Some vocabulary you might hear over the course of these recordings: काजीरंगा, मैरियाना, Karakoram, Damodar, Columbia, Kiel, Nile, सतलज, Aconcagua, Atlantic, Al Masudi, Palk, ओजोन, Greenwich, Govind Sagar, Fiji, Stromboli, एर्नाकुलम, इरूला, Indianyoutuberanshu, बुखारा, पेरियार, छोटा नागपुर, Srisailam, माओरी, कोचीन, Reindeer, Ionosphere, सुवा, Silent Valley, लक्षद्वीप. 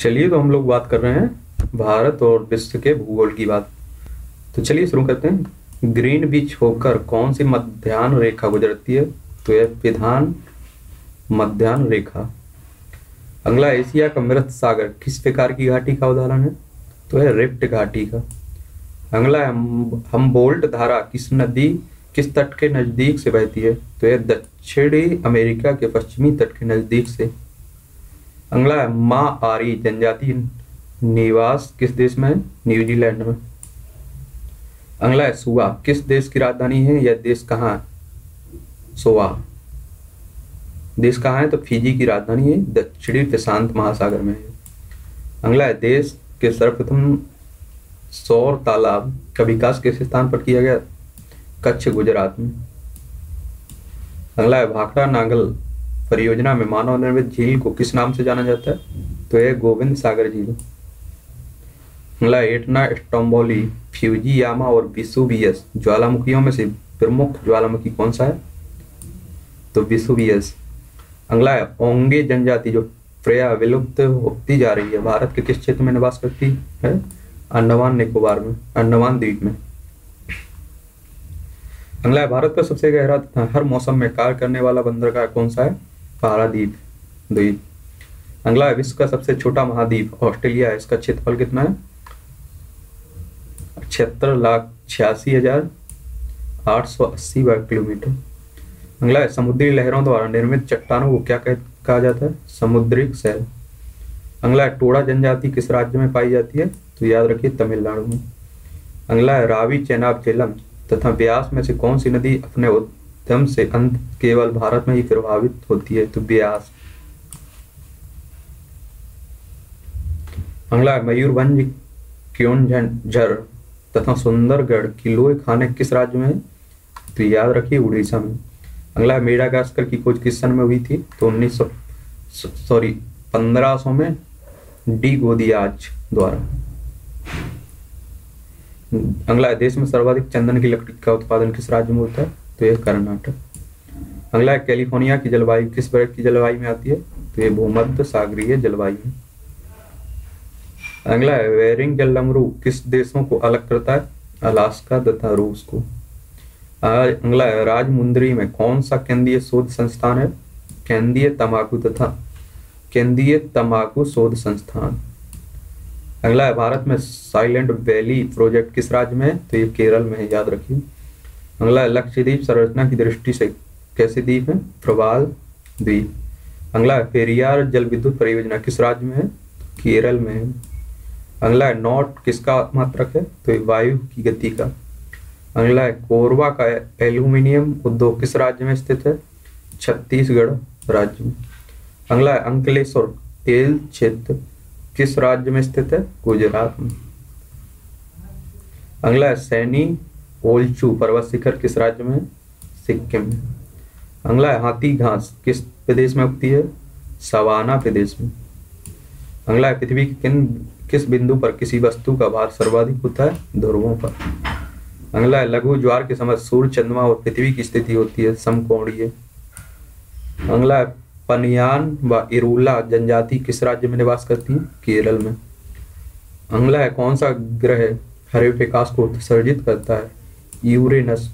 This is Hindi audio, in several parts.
चलिए तो हम लोग बात कर रहे हैं भारत और विश्व के भूगोल की बात। तो चलिए शुरू करते हैं। ग्रीनविच होकर कौन सी मध्याह्न रेखा गुजरती है? तो यह विधान मध्याह्न रेखा। अगला, एशिया का मृत सागर किस प्रकार की घाटी का उदाहरण है? तो है रिफ्ट घाटी का। अगला, हम्बोल्ट धारा किस तट के नजदीक से बहती है? तो यह दक्षिणी अमेरिका के पश्चिमी तट के नजदीक से। अगला, माओरी जनजाति निवास किस देश में है? न्यूजीलैंड में। अगला, सुवा किस देश की राजधानी है? यह देश कहाँ है? सुवा देश कहाँ है? तो फिजी की राजधानी है, दक्षिणी प्रशांत महासागर में है। अगला, देश के सर्वप्रथम सौर तालाब का विकास किस स्थान पर किया गया? कच्छ, गुजरात में। अगला है, भाखड़ा नांगल परियोजना में मानव निर्मित झील को किस नाम से जाना जाता है? तो यह गोविंद सागर झील। अगला, एटना, स्ट्रोम्बोली, फ्यूजी यामा और विसुवियस ज्वालामुखियों में से प्रमुख ज्वालामुखी कौन सा है? तो विसुवियस। अगला है, ओंगे जनजाति जो प्रया विलुप्त होती जा रही है भारत के किस क्षेत्र में निवास करती है? अंडमान निकोबार में, अंडमान द्वीप में। अगला है, भारत का सबसे गहरा तथा हर मौसम में कार्य करने वाला बंदरगाह कौन सा है? पारादीप द्वीप। अगला है, विश्व का सबसे छोटा महाद्वीप ऑस्ट्रेलिया है, इसका क्षेत्रफल कितना है? 76,86,880 वर्ग किलोमीटर। अगला है, समुद्री लहरों द्वारा निर्मित चट्टानों को क्या कहा जाता है? समुद्री सैल। अगला है, टोडा जनजाति किस राज्य में पाई जाती है? तो याद रखिए तमिलनाडु में। अगला है, रावी, चेनाब, झेलम तथा ब्यास में से कौन सी नदी अपने उद्गम से अंत केवल भारत में ही प्रभावित होती है? तो ब्यास। अगला है, मयूरभंज, क्योंझर तथा सुंदरगढ़ की लोहे खाने किस राज्य में है? तो याद रखिए उड़ीसा में। अगला, मेडागास्कर की खोज किस सन में हुई थी? तो 1500 में डी गोदियाज द्वारा। अगला, देश में सर्वाधिक चंदन की लकड़ी का उत्पादन किस राज्य में होता है? तो यह कर्नाटक। अगला, कैलिफोर्निया की जलवायु किस वर्ग की जलवायु में आती है? तो यह भूमध्य सागरीय जलवायु। अगला, वेरिंग जलडमरू किस देशों को अलग करता है? अलास्का तथा रूस को। अगला, राजमुंद्री में कौन सा केंद्रीय शोध संस्थान है? केंद्रीय तंबाकू शोध संस्थान। अगला है, भारत में साइलेंट वैली प्रोजेक्ट किस राज्य में है? तो ये केरल में है, याद रखिए। अगला है, लक्षद्वीप संरचना की दृष्टि से कैसे द्वीप है? प्रवाल द्वीप। अगला है, पेरियार जल विद्युत परियोजना किस राज्य में है? केरल में है। अगला है, नॉट किसका मात्रक है? तो ये वायु की गति का। अगला है, कोरबा का एल्यूमिनियम उद्योग किस राज्य में स्थित है? छत्तीसगढ़ राज्य में। अगला है, अंकलेश्वर तेल क्षेत्र किस राज्य में स्थित है? गुजरात में। अगला है, सैनी ओलचू पर्वत शिखर किस राज्य में? सिक्किम में। अगला है, हाथी घास किस प्रदेश में उगती है? सवाना प्रदेश में। अगला है, पृथ्वी के किस बिंदु पर किसी वस्तु का भार सर्वाधिक होता है? ध्रुवों पर। अगला है, लघु ज्वार के समय सूर्य, चंद्रमा और पृथ्वी की स्थिति होती है समकोणीय। अगला है, पनियान व इरूला जनजाति किस राज्य में निवास करती है? केरल में। अगला है, कौन सा ग्रह हरे प्रकाश को उत्सर्जित करता है? यूरेनस।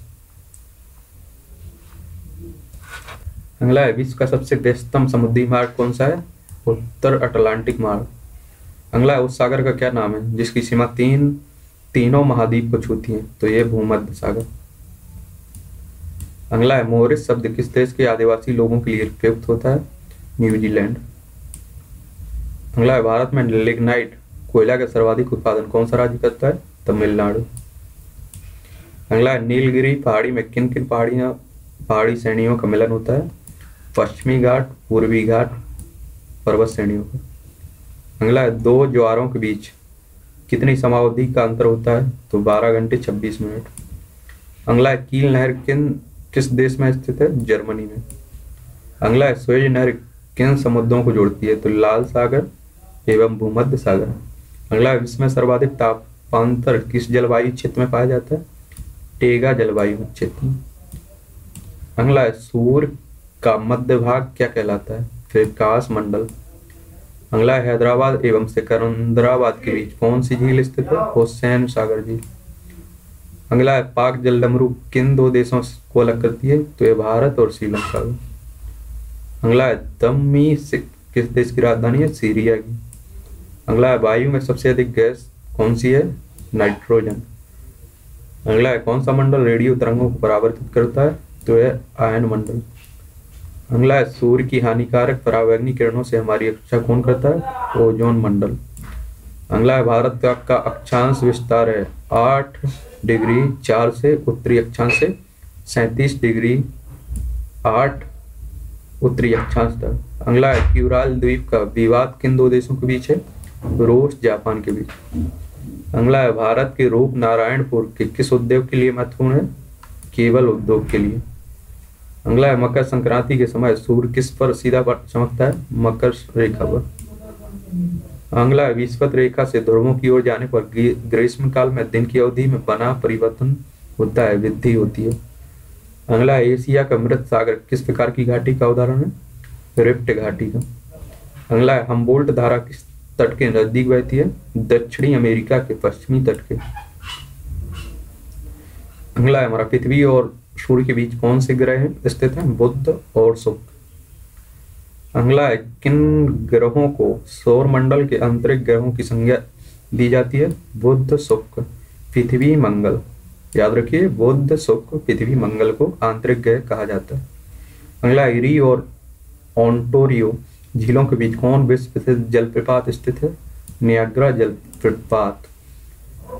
अगला है, विश्व का सबसे व्यस्तम समुद्री मार्ग कौन सा है? उत्तर अटलांटिक मार्ग। अगला है, उस सागर का क्या नाम है जिसकी सीमा तीनों महाद्वीप को छूती है? तो ये भूमध्य सागर। अगला है, मोरिस शब्द किस देश के आदिवासी लोगों के लिए प्रयुक्त होता है? न्यूजीलैंड। अगला है, भारत में लिग्नाइट कोयला का सर्वाधिक उत्पादन कौन सा राज्य करता है? तमिलनाडु। अगला है, नीलगिरी पहाड़ी में किन किन पहाड़ी श्रेणियों का मिलन होता है? पश्चिमी घाट, पूर्वी घाट पर्वत श्रेणियों का। अगला है, दो ज्वारों के बीच कितनी समावधि का अंतर होता है? तो 12 घंटे 26 मिनट। अगला है, कील नहर किस देश में स्थित है? जर्मनी में। अगला है, स्वेज नहर किन समुद्रों को जोड़ती है? तो लाल सागर एवं भूमध्य सागर। अगला है, विश्व में सर्वाधिक तापांतर किस जलवायु क्षेत्र में पाया जाता है? टैगा जलवायु क्षेत्र। अगला है, सूर्य का मध्य भाग क्या कहलाता है? प्रकाश मंडल। अगला है हैदराबाद एवं सिकंदराबाद के बीच कौन सी झील स्थित है? हुसैन सागर झील। अगला है पाक जलडमरू किन दो देशों को अलग करती है? तो ये भारत और श्रीलंका को। अगला है दम्मी किस देश की राजधानी है? सीरिया की। अगला है वायु में सबसे अधिक गैस कौन सी है? नाइट्रोजन। अगला है कौन सा मंडल रेडियो तरंगों को परावर्तित करता है? तो यह आयन मंडल। अगला है सूर्य की हानिकारक परावैग्नि किरणों से हमारी रक्षा कौन करता है? ओजोन मंडल। अगला है भारत का अक्षांश विस्तार है 8°4 से उत्तरी अक्षांश से 37°8 उत्तरी अक्षांश तक। अगला है क्यूराल द्वीप का विवाद किन दो देशों के बीच है? रूस जापान के बीच। अगला है भारत के रूप नारायणपुर के किस उद्योग के लिए महत्वपूर्ण है? केवल उद्योग के लिए। अगला है मकर संक्रांति के समय सूर्य किस पर सीधा चमकता है? मकर रेखा पर। अगला है विषुवत रेखा से ध्रुवों की ओर जाने पर ग्रीष्म काल में दिन की अवधि में बना परिवर्तन होता है, वृद्धि होती है। अगला है एशिया का मृत सागर किस प्रकार की घाटी का उदाहरण है? रिफ्ट घाटी का। अगला है हम्बोल्ट धारा किस तट के नजदीक बहती है? दक्षिणी अमेरिका के पश्चिमी तट के। अगला है हमारा पृथ्वी और सूर्य के बीच कौन से ग्रह स्थित हैं? बुध और शुक्र। अगला है किन ग्रहों को सौर मंडल के आंतरिक ग्रहों की संज्ञा दी जाती है? बुध शुक्र पृथ्वी मंगल। याद रखिए बुध शुक्र पृथ्वी मंगल को आंतरिक ग्रह कहा जाता है। अगला इरी और ओंटारियो झीलों के बीच कौन विश्व प्रसिद्ध जलप्रपात स्थित है? नियाग्रा जलप्रपात।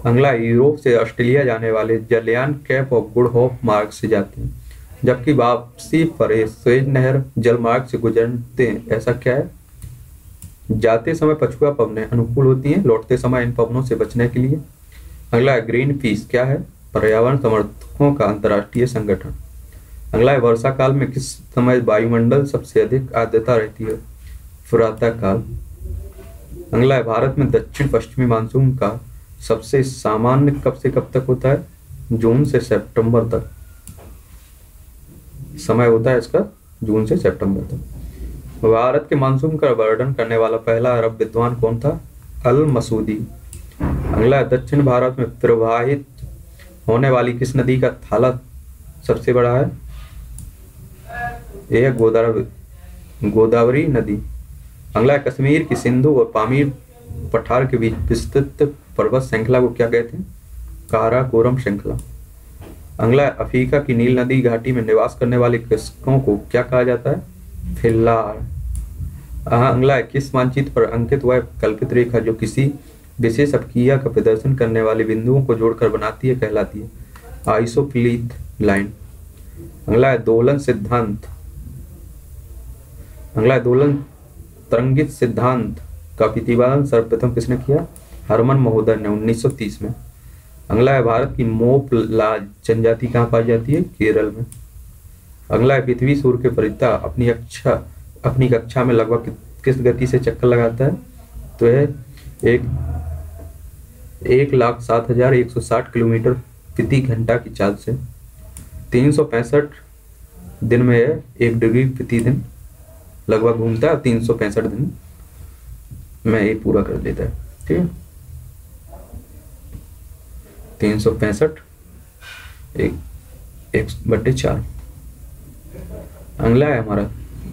अगला यूरोप से ऑस्ट्रेलिया जाने वाले जलयान कैप और गुड होप मार्ग से जाते हैं, जबकि वापसी पर स्वेज नहर जलमार्ग से गुजरते हैं, ऐसा क्या है? जाते समय पछुआ पवनें अनुकूल होती हैं, लौटते समय इन पवनों से बचने के लिए। अगला ग्रीन पीस क्या है? पर्यावरण समर्थकों का अंतर्राष्ट्रीय संगठन। अगला है वर्षा काल में किस समय वायुमंडल सबसे अधिक आर्द्रता रहती है? प्रातः काल। अगला है भारत में दक्षिण पश्चिमी मानसून का सबसे सामान्य कब से कब तक होता है? जून से सितंबर तक समय होता है इसका, जून से सितंबर तक। भारत के मानसून का वर्णन करने वाला पहला अरब विद्वान कौन था? अल मसूदी। अगला दक्षिण भारत में प्रवाहित होने वाली किस नदी का थाला सबसे बड़ा है? यह गोदावरी नदी। अगला कश्मीर की सिंधु और पामीर पठार के बीच विस्तृत पर्वत श्रृंखला को क्या कहते हैं? काराकोरम श्रृंखला। अगला अफ्रीका की नील नदी घाटी में निवास करने वाले कृषकों को क्या कहा जाता है? फिल्लार। अगला किस मानचित्र पर अंकित हुआ कल्पित रेखा जो किसी विशेष अपक्रिया का प्रदर्शन करने वाले बिंदुओं को जोड़कर बनाती है कहलाती है? Isopleth line. अगला दोलन सिद्धांत। अगला दोलन तरंगित सिद्धांत का प्रतिपादन सर्वप्रथम किसने किया? हरमन महोदय ने 1930 में। अगला है भारत की मोपलाज जनजाति कहाँ पाई जाती है? केरल में। अगला है पृथ्वी सूर्य के परिता अपनी कक्षा में लगभग किस गति से चक्कर लगाता है? तो है 1,07,160 किलोमीटर प्रति घंटा की चाल से। 365 दिन में है 1 डिग्री प्रति दिन लगभग घूमता है। 365 दिन मैं ये पूरा कर देता है, ठीक है? 365 1/4। अगला है हमारा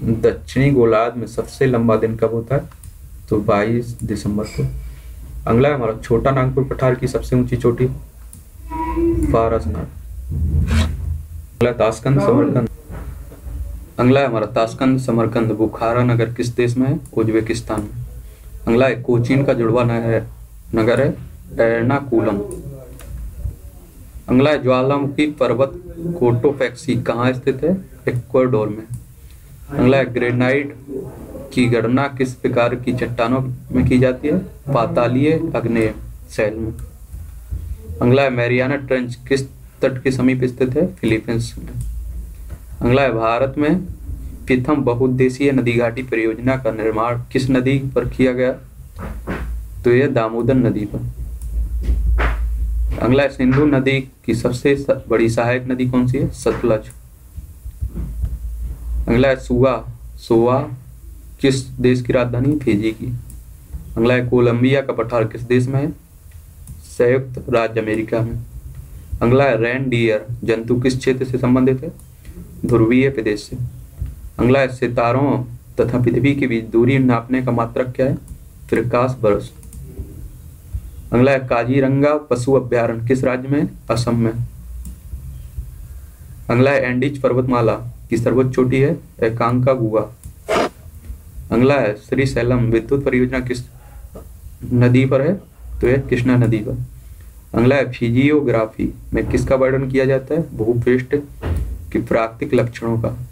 दक्षिणी गोलार्ध में सबसे लंबा दिन कब होता है? तो 22 दिसंबर को। अगला है हमारा छोटा नागपुर पठार की सबसे ऊंची चोटी पारसनाथ। अगला ताशकंद समरकंद। अगला है हमारा ताशकंद समरकंद बुखारा नगर किस देश में है? उज्बेकिस्तान में। अगला है कोचीन का जुड़वा नगर है एर्नाकुलम। अगला है ज्वालामुखी पर्वत कोटोपैक्सी कहाँ स्थित है? इक्वाडोर में। अगला है ग्रेनाइट की गणना किस प्रकार की चट्टानों में की जाती है? पातालीय आग्नेय शैल में। अगला है मैरियाना ट्रेंच किस तट के समीप स्थित है? फिलीपींस में। अगला है भारत में प्रथम बहुउद्देशीय नदी घाटी परियोजना का निर्माण किस नदी पर किया गया? तो यह दामोदर नदी पर। अगला सिंधु नदी की सबसे बड़ी सहायक नदी कौन सी है? सतलज। अगला सोवा किस देश की राजधानी? फिजी की। अगला है कोलंबिया का पठार किस देश में है? संयुक्त राज्य अमेरिका में। अगला है रेनडियर जंतु किस क्षेत्र से संबंधित है? ध्रुवीय प्रदेश से। अगला है सितारों तथा पृथ्वी के बीच दूरी नापने का मात्रक क्या है? प्रकाश वर्ष। अगला है काजीरंगा पशु अभ्यारण्य किस राज्य में? असम में। अगला है एंडीज पर्वतमाला की सर्वोच्च चोटी है एकांकागुआ। अगला है श्री सैलम विद्युत परियोजना किस नदी पर है? तो यह कृष्णा नदी पर। अगला है फिजियोग्राफी में किसका वर्णन किया जाता है? भूपृष्ठ की प्राकृतिक लक्षणों का।